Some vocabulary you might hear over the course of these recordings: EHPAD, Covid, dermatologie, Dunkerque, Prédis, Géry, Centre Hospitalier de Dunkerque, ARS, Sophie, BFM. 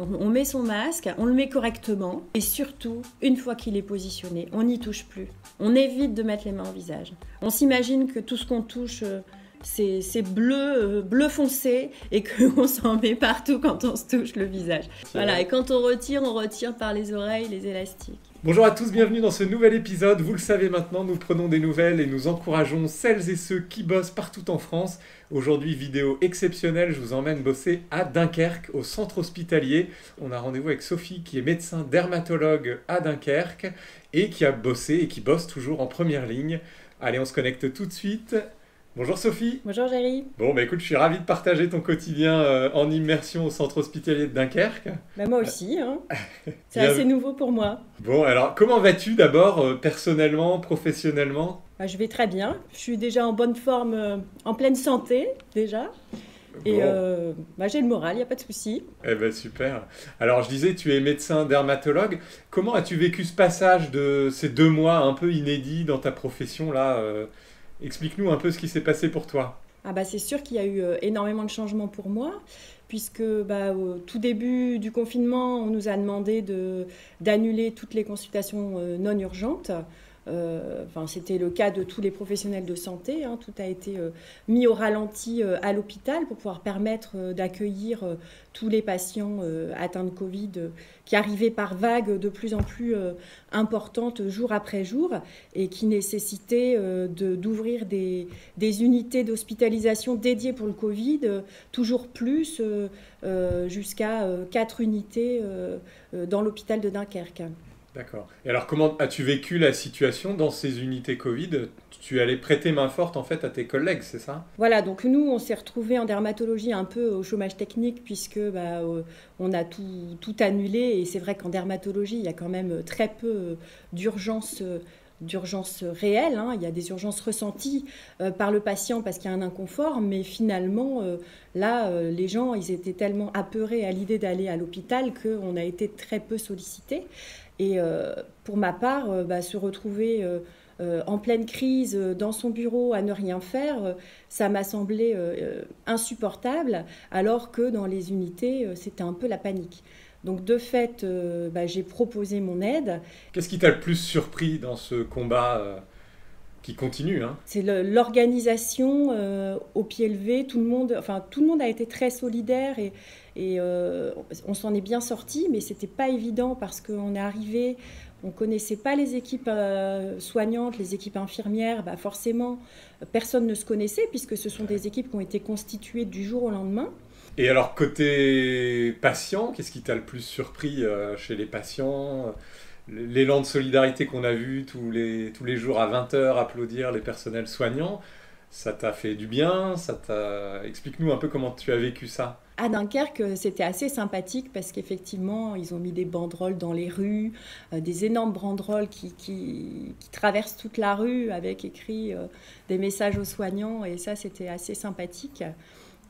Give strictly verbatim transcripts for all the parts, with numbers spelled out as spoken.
On met son masque, on le met correctement et surtout, une fois qu'il est positionné, on n'y touche plus. On évite de mettre les mains au visage. On s'imagine que tout ce qu'on touche, c'est bleu, bleu foncé et qu'on s'en met partout quand on se touche le visage. Voilà, et quand on retire, on retire par les oreilles, les élastiques. Bonjour à tous, bienvenue dans ce nouvel épisode. Vous le savez maintenant, nous prenons des nouvelles et nous encourageons celles et ceux qui bossent partout en France. Aujourd'hui, vidéo exceptionnelle, je vous emmène bosser à Dunkerque, au centre hospitalier. On a rendez-vous avec Sophie qui est médecin dermatologue à Dunkerque et qui a bossé et qui bosse toujours en première ligne. Allez, on se connecte tout de suite. Bonjour Sophie. Bonjour Géry. Bon, bah écoute, je suis ravi de partager ton quotidien euh, en immersion au centre hospitalier de Dunkerque. Bah moi aussi, hein. C'est assez nouveau pour moi. Bon, alors comment vas-tu d'abord, euh, personnellement, professionnellement? Bah, je vais très bien. Je suis déjà en bonne forme, euh, en pleine santé déjà. Et bon. euh, bah, j'ai le moral, il n'y a pas de souci. Eh ben super. Alors je disais, tu es médecin dermatologue. Comment as-tu vécu ce passage de ces deux mois un peu inédits dans ta profession là euh... Explique-nous un peu ce qui s'est passé pour toi. Ah bah c'est sûr qu'il y a eu euh, énormément de changements pour moi, puisque bah, au tout début du confinement, on nous a demandé d'annuler de, toutes les consultations euh, non urgentes. Euh, enfin, c'était le cas de tous les professionnels de santé, hein. Tout a été euh, mis au ralenti euh, à l'hôpital pour pouvoir permettre euh, d'accueillir euh, tous les patients euh, atteints de Covid euh, qui arrivaient par vagues de plus en plus euh, importantes jour après jour et qui nécessitaient euh, d'ouvrir de, des, des unités d'hospitalisation dédiées pour le Covid, euh, toujours plus, euh, euh, jusqu'à euh, quatre unités euh, euh, dans l'hôpital de Dunkerque. D'accord. Et alors, comment as-tu vécu la situation dans ces unités Covid? Tu allais prêter main forte, en fait, à tes collègues, c'est ça? Voilà. Donc, nous, on s'est retrouvés en dermatologie un peu au chômage technique puisque bah, on a tout, tout annulé. Et c'est vrai qu'en dermatologie, il y a quand même très peu d'urgences d'urgences réelles, hein. Il y a des urgences ressenties euh, par le patient parce qu'il y a un inconfort, mais finalement, euh, là, euh, les gens, ils étaient tellement apeurés à l'idée d'aller à l'hôpital qu'on a été très peu sollicités. Et euh, pour ma part, euh, bah, se retrouver euh, euh, en pleine crise, euh, dans son bureau, à ne rien faire, euh, ça m'a semblé euh, insupportable, alors que dans les unités, euh, c'était un peu la panique. Donc de fait, euh, bah, j'ai proposé mon aide. Qu'est-ce qui t'a le plus surpris dans ce combat euh, qui continue, hein? C'est l'organisation euh, au pied levé. Tout le monde, enfin, tout le monde a été très solidaire et, et euh, on s'en est bien sorti, mais ce n'était pas évident parce qu'on est arrivé, on ne connaissait pas les équipes euh, soignantes, les équipes infirmières. Bah, forcément, personne ne se connaissait puisque ce sont des équipes qui ont été constituées du jour au lendemain. Et alors, côté patient, qu'est-ce qui t'a le plus surpris euh, chez les patients? L'élan de solidarité qu'on a vu tous les, tous les jours à vingt heures, applaudir les personnels soignants, ça t'a fait du bien? Ça t'a... Explique-nous un peu comment tu as vécu ça. À Dunkerque, c'était assez sympathique parce qu'effectivement, ils ont mis des banderoles dans les rues, euh, des énormes banderoles qui, qui, qui traversent toute la rue avec écrit euh, des messages aux soignants et ça, c'était assez sympathique.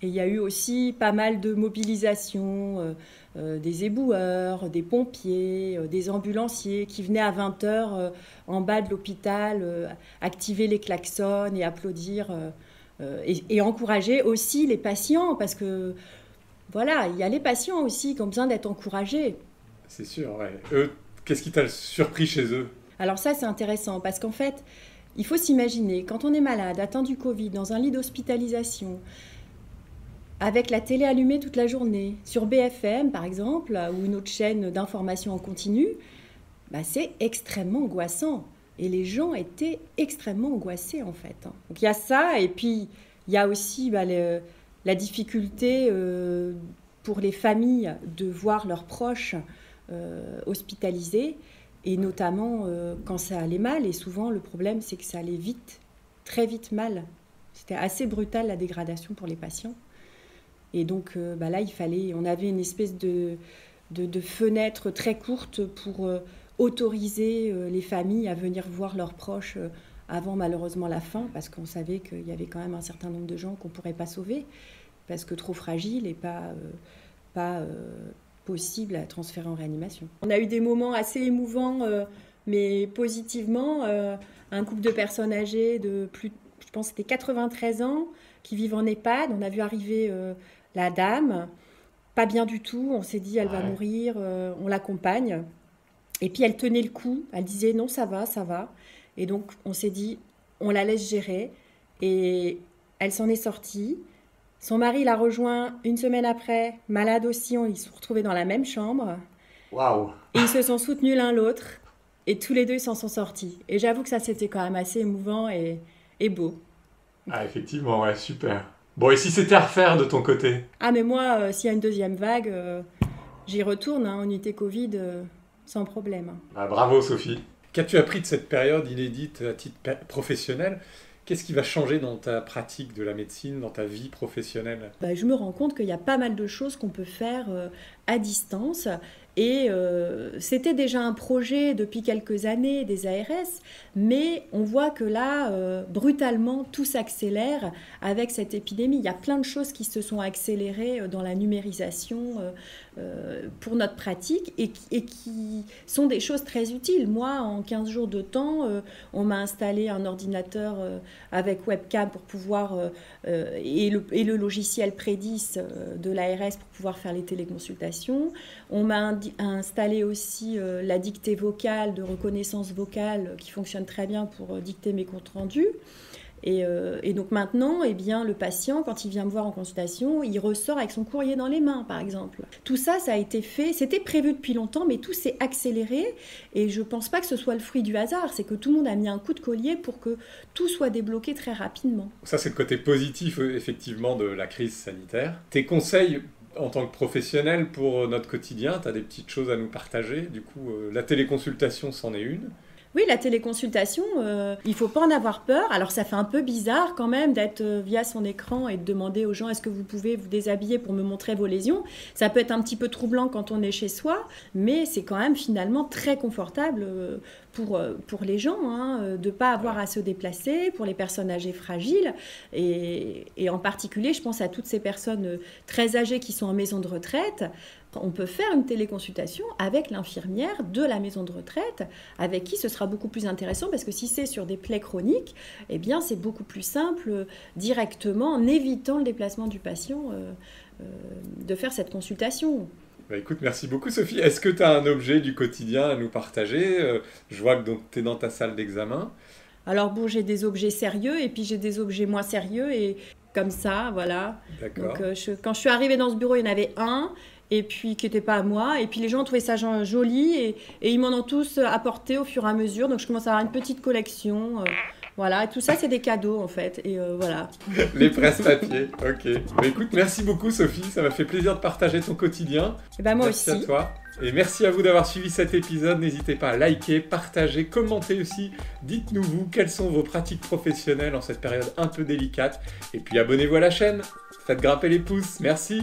Et il y a eu aussi pas mal de mobilisations, euh, euh, des éboueurs, des pompiers, euh, des ambulanciers qui venaient à vingt heures euh, en bas de l'hôpital, euh, activer les klaxons et applaudir euh, euh, et, et encourager aussi les patients parce que, voilà, il y a les patients aussi qui ont besoin d'être encouragés. C'est sûr, ouais. Eux, qu'est-ce qui t'a surpris chez eux? Alors ça, c'est intéressant parce qu'en fait, il faut s'imaginer, quand on est malade, atteint du Covid, dans un lit d'hospitalisation, avec la télé allumée toute la journée, sur B F M par exemple, ou une autre chaîne d'information en continu, bah c'est extrêmement angoissant. Et les gens étaient extrêmement angoissés en fait. Donc il y a ça, et puis il y a aussi bah, le, la difficulté euh, pour les familles de voir leurs proches euh, hospitalisés, et notamment euh, quand ça allait mal, et souvent le problème c'est que ça allait vite, très vite mal. C'était assez brutal la dégradation pour les patients. Et donc euh, bah là, il fallait, on avait une espèce de, de, de fenêtre très courte pour euh, autoriser euh, les familles à venir voir leurs proches euh, avant malheureusement la fin, parce qu'on savait qu'il y avait quand même un certain nombre de gens qu'on ne pourrait pas sauver, parce que trop fragiles et pas, euh, pas euh, possible à transférer en réanimation. On a eu des moments assez émouvants, euh, mais positivement. Euh, un couple de personnes âgées de plus de... Je pense que c'était quatre-vingt-treize ans, qui vivent en EHPAD. On a vu arriver euh, la dame pas bien du tout. On s'est dit, elle ouais. va mourir, euh, on l'accompagne. Et puis, elle tenait le coup. Elle disait, non, ça va, ça va. Et donc, on s'est dit, on la laisse gérer. Et elle s'en est sortie. Son mari l'a rejoint une semaine après, malade aussi. On, ils se sont retrouvés dans la même chambre. Waouh. Et ils se sont soutenus l'un l'autre. Et tous les deux, ils s'en sont sortis. Et j'avoue que ça, c'était quand même assez émouvant et, et beau. Ah, effectivement, ouais, super. Bon, et si c'était à refaire de ton côté? Ah, mais moi, euh, s'il y a une deuxième vague, euh, j'y retourne, hein, unité Covid, euh, sans problème. Ah, bravo, Sophie. Qu'as-tu appris de cette période inédite à titre professionnel? Qu'est-ce qui va changer dans ta pratique de la médecine, dans ta vie professionnelle? Bah, je me rends compte qu'il y a pas mal de choses qu'on peut faire euh, à distance. Et euh, c'était déjà un projet depuis quelques années des A R S, mais on voit que là, euh, brutalement, tout s'accélère avec cette épidémie. Il y a plein de choses qui se sont accélérées dans la numérisation euh, euh, pour notre pratique et, et qui sont des choses très utiles. Moi, en quinze jours de temps, euh, on m'a installé un ordinateur euh, avec webcam pour pouvoir, euh, euh, et, le, et le logiciel Prédis euh, de l'A R S pour pouvoir faire les téléconsultations. On m'a a installé aussi euh, la dictée vocale de reconnaissance vocale euh, qui fonctionne très bien pour euh, dicter mes comptes rendus. Et, euh, et donc maintenant, eh bien, le patient, quand il vient me voir en consultation, il ressort avec son courrier dans les mains, par exemple. Tout ça, ça a été fait, c'était prévu depuis longtemps, mais tout s'est accéléré. Et je ne pense pas que ce soit le fruit du hasard, c'est que tout le monde a mis un coup de collier pour que tout soit débloqué très rapidement. Ça, c'est le côté positif, effectivement, de la crise sanitaire. Tes conseils en tant que professionnel pour notre quotidien, tu as des petites choses à nous partager. Du coup, euh, la téléconsultation, c'en est une. Oui, la téléconsultation, euh, il ne faut pas en avoir peur. Alors, ça fait un peu bizarre quand même d'être euh, via son écran et de demander aux gens « Est-ce que vous pouvez vous déshabiller pour me montrer vos lésions ?» Ça peut être un petit peu troublant quand on est chez soi, mais c'est quand même finalement très confortable euh, pour, euh, pour les gens, hein, euh, de ne pas avoir à se déplacer, pour les personnes âgées fragiles. Et, et en particulier, je pense à toutes ces personnes euh, très âgées qui sont en maison de retraite. On peut faire une téléconsultation avec l'infirmière de la maison de retraite, avec qui ce sera beaucoup plus intéressant, parce que si c'est sur des plaies chroniques, eh bien c'est beaucoup plus simple directement, en évitant le déplacement du patient, euh, euh, de faire cette consultation. Bah écoute, merci beaucoup Sophie. Est-ce que tu as un objet du quotidien à nous partager? Je vois que tu es dans ta salle d'examen. Alors bon, j'ai des objets sérieux et puis j'ai des objets moins sérieux, et comme ça, voilà. D'accord. Donc, euh, je, quand je suis arrivée dans ce bureau, il y en avait un, et puis qui n'était pas à moi. Et puis les gens trouvaient ça joli, et, et ils m'en ont tous apporté au fur et à mesure. Donc je commence à avoir une petite collection. Euh, voilà, et tout ça, c'est des cadeaux en fait. Et euh, voilà. Les presse-papiers, ok. Bah, écoute, merci beaucoup Sophie, ça m'a fait plaisir de partager ton quotidien. Et bah, moi merci aussi. Merci à toi. Et merci à vous d'avoir suivi cet épisode. N'hésitez pas à liker, partager, commenter aussi. Dites-nous vous, quelles sont vos pratiques professionnelles en cette période un peu délicate. Et puis abonnez-vous à la chaîne. Faites grimper les pouces, merci.